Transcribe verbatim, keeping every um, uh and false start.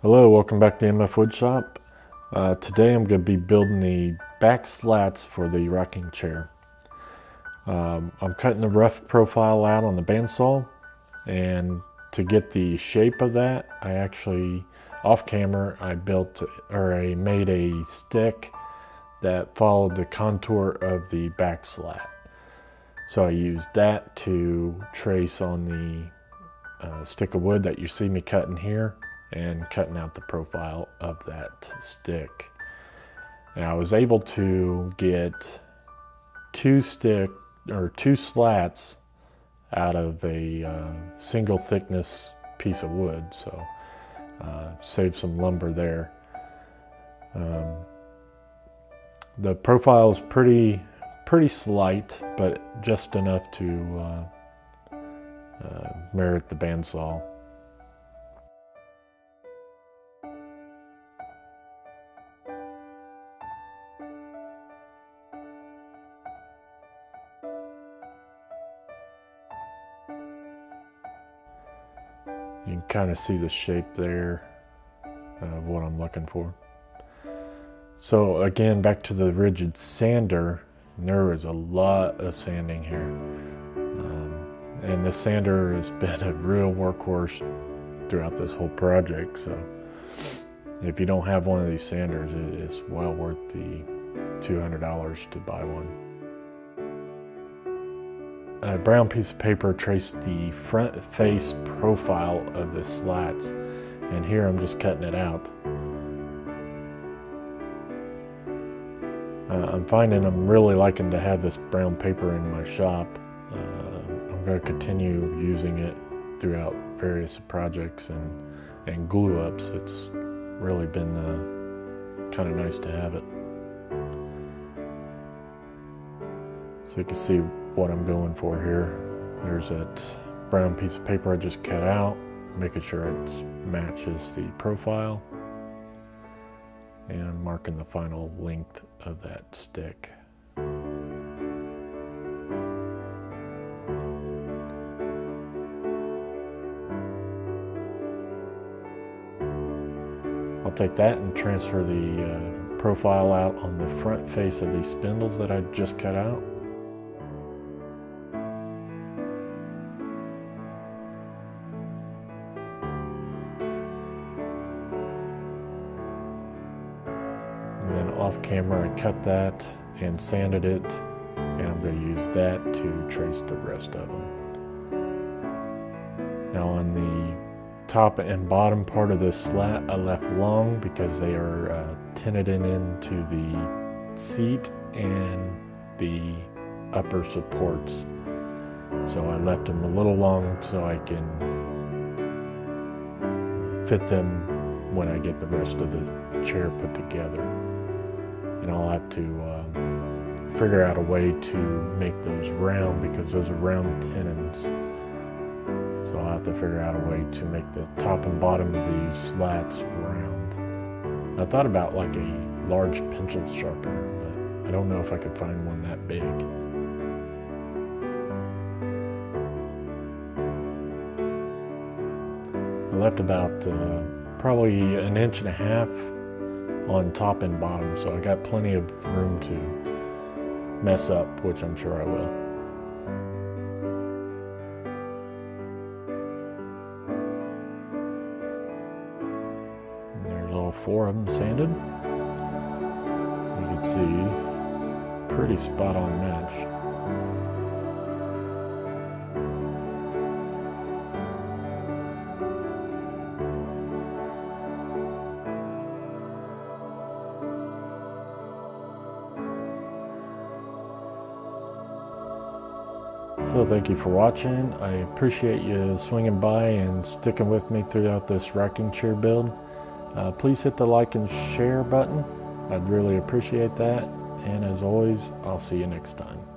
Hello, welcome back to M F Woodshop. Uh, today I'm going to be building the back slats for the rocking chair. Um, I'm cutting the rough profile out on the bandsaw, and to get the shape of that, I actually, off camera, I built or I made a stick that followed the contour of the back slat. So I used that to trace on the uh, stick of wood that you see me cutting here, and cutting out the profile of that stick. And I was able to get two stick or two slats out of a uh, single thickness piece of wood, so uh, saved some lumber there. Um, the profile is pretty pretty slight, but just enough to uh, uh, merit the bandsaw. You can kind of see the shape there of what I'm looking for. So again, back to the rigid sander. There was a lot of sanding here. Um, and the sander has been a real workhorse throughout this whole project. So if you don't have one of these sanders, it's well worth the two hundred dollars to buy one. A brown piece of paper traced the front face profile of the slats, and here I'm just cutting it out. Uh, I'm finding I'm really liking to have this brown paper in my shop. Uh, I'm going to continue using it throughout various projects and, and glue ups. It's really been uh, kind of nice to have it. So you can see what I'm going for here. There's that brown piece of paper I just cut out, making sure it matches the profile, and marking the final length of that stick. I'll take that and transfer the uh, profile out on the front face of these spindles that I just cut out. Off camera, I cut that and sanded it, and I'm going to use that to trace the rest of them. Now on the top and bottom part of this slat, I left long because they are uh, tented in into the seat and the upper supports. So I left them a little long so I can fit them when I get the rest of the chair put together. And I'll have to uh, figure out a way to make those round, because those are round tenons. So I'll have to figure out a way to make the top and bottom of these slats round. I thought about like a large pencil sharpener, but I don't know if I could find one that big. I left about uh, probably an inch and a half on top and bottom, so I got plenty of room to mess up, which I'm sure I will. And there's all four of them sanded. You can see, pretty spot on match. So thank you for watching. I appreciate you swinging by and sticking with me throughout this rocking chair build. Uh, please hit the like and share button. I'd really appreciate that. And as always, I'll see you next time.